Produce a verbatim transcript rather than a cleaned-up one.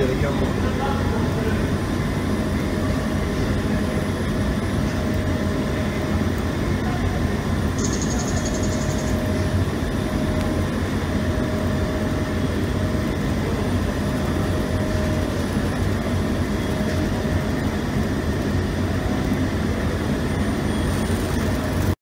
che vediamo.